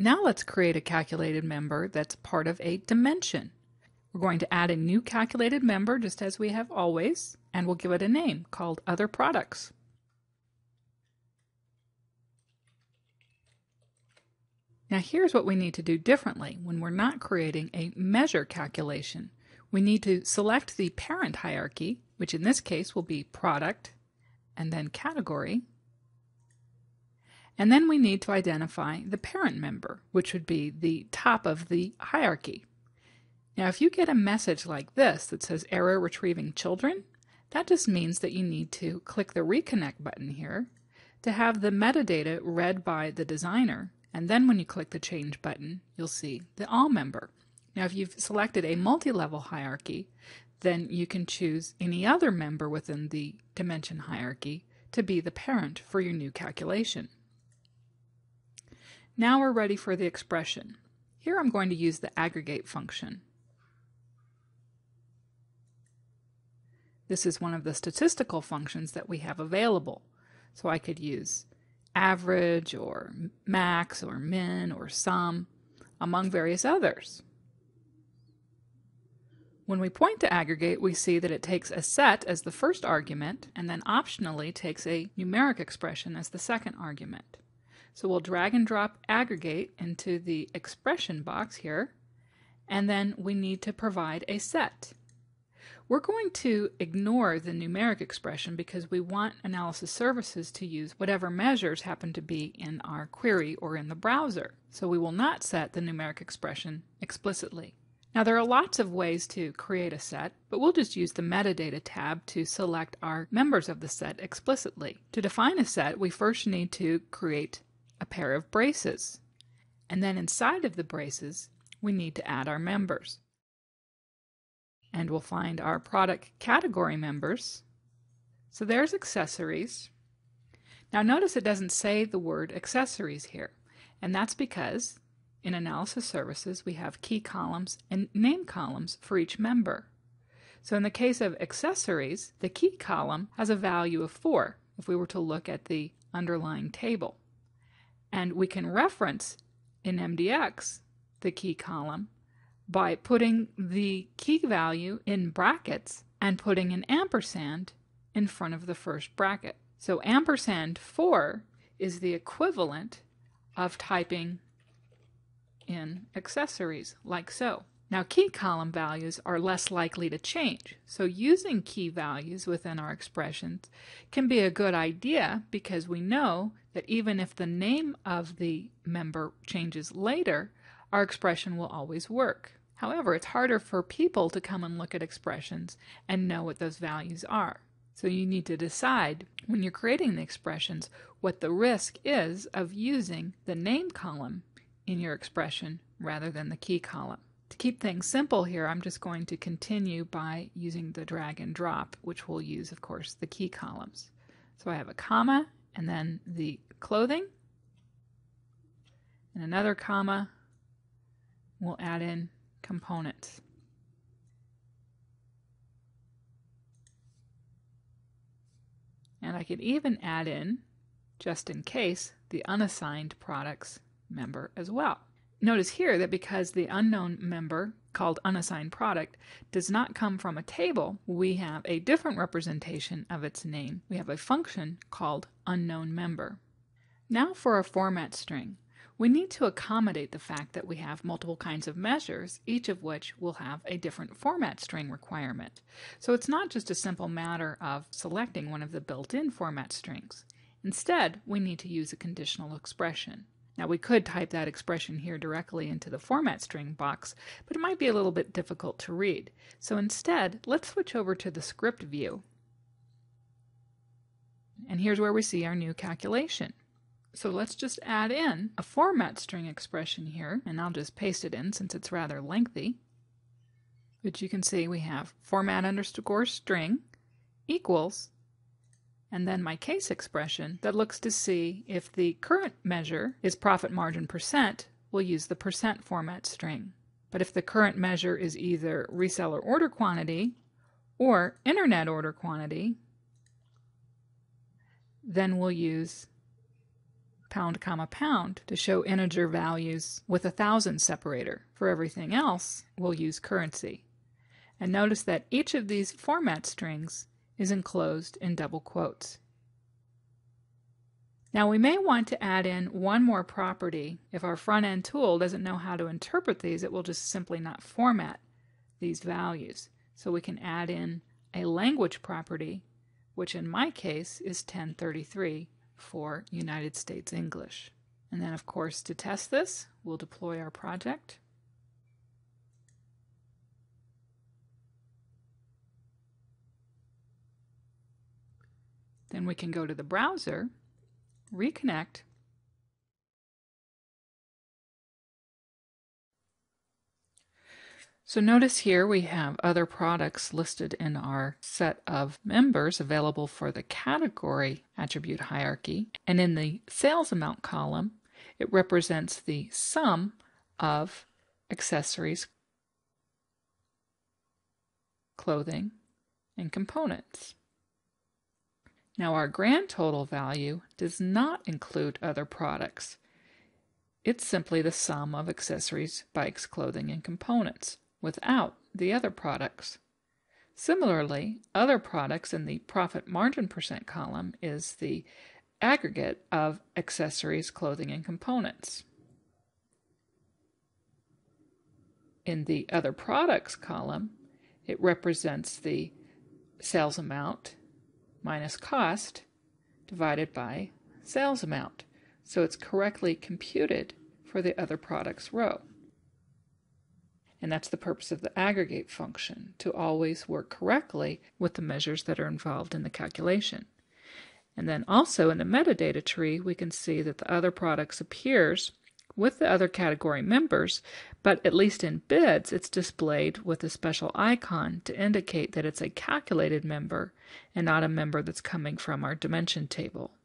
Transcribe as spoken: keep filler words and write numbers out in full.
Now let's create a calculated member that's part of a dimension. We're going to add a new calculated member just as we have always, and we'll give it a name called Other Products. Now here's what we need to do differently when we're not creating a measure calculation. We need to select the parent hierarchy, which in this case will be product and then category. And then we need to identify the parent member, which would be the top of the hierarchy. Now, if you get a message like this that says error retrieving children, that just means that you need to click the reconnect button here to have the metadata read by the designer. And then when you click the change button, you'll see the all member. Now, if you've selected a multi-level hierarchy, then you can choose any other member within the dimension hierarchy to be the parent for your new calculation. Now we're ready for the expression. Here I'm going to use the aggregate function. This is one of the statistical functions that we have available. So I could use average or max or min or sum, among various others. When we point to aggregate, we see that it takes a set as the first argument and then optionally takes a numeric expression as the second argument. So we'll drag and drop aggregate into the expression box here, and then we need to provide a set. We're going to ignore the numeric expression because we want Analysis Services to use whatever measures happen to be in our query or in the browser. So we will not set the numeric expression explicitly. Now there are lots of ways to create a set, but we'll just use the metadata tab to select our members of the set explicitly. To define a set, we first need to create a pair of braces, and then inside of the braces we need to add our members, and we'll find our product category members. So there's accessories. Now notice it doesn't say the word accessories here, and that's because in Analysis Services we have key columns and name columns for each member. So in the case of accessories, the key column has a value of four if we were to look at the underlying table. And we can reference in M D X the key column by putting the key value in brackets and putting an ampersand in front of the first bracket. So ampersand four is the equivalent of typing in accessories, like so. Now key column values are less likely to change, so using key values within our expressions can be a good idea because we know that even if the name of the member changes later, our expression will always work. However, it's harder for people to come and look at expressions and know what those values are. So you need to decide when you're creating the expressions what the risk is of using the name column in your expression rather than the key column. To keep things simple here, I'm just going to continue by using the drag and drop, which will use, of course, the key columns. So I have a comma and then the clothing and another comma. We'll add in components. And I could even add in, just in case, the unassigned products member as well. Notice here that because the unknown member, called unassigned product, does not come from a table, we have a different representation of its name. We have a function called unknown member. Now for a format string. We need to accommodate the fact that we have multiple kinds of measures, each of which will have a different format string requirement. So it's not just a simple matter of selecting one of the built-in format strings. Instead, we need to use a conditional expression. Now we could type that expression here directly into the format string box, but it might be a little bit difficult to read. So instead, let's switch over to the script view. And here's where we see our new calculation. So let's just add in a format string expression here, and I'll just paste it in since it's rather lengthy. But you can see we have format underscore string equals, and then my case expression that looks to see if the current measure is profit margin percent, we'll use the percent format string. But if the current measure is either reseller order quantity or internet order quantity, then we'll use pound comma pound to show integer values with a thousand separator. For everything else, we'll use currency. And notice that each of these format strings is enclosed in double quotes. Now we may want to add in one more property. If our front-end tool doesn't know how to interpret these, it will just simply not format these values. So we can add in a language property, which in my case is ten thirty-three for United States English. And then of course to test this, we'll deploy our project. Then we can go to the browser, reconnect, so notice here we have other products listed in our set of members available for the category attribute hierarchy, and in the sales amount column it represents the sum of accessories, clothing, and components. Now our grand total value does not include other products. It's simply the sum of accessories, bikes, clothing, and components without the other products. Similarly, other products in the profit margin percent column is the aggregate of accessories, clothing, and components. In the other products column, it represents the sales amount minus cost divided by sales amount, so it's correctly computed for the other products row. And that's the purpose of the aggregate function, to always work correctly with the measures that are involved in the calculation. And then also in the metadata tree we can see that the other products appears with the other category members, but at least in bids it's displayed with a special icon to indicate that it's a calculated member and not a member that's coming from our dimension table.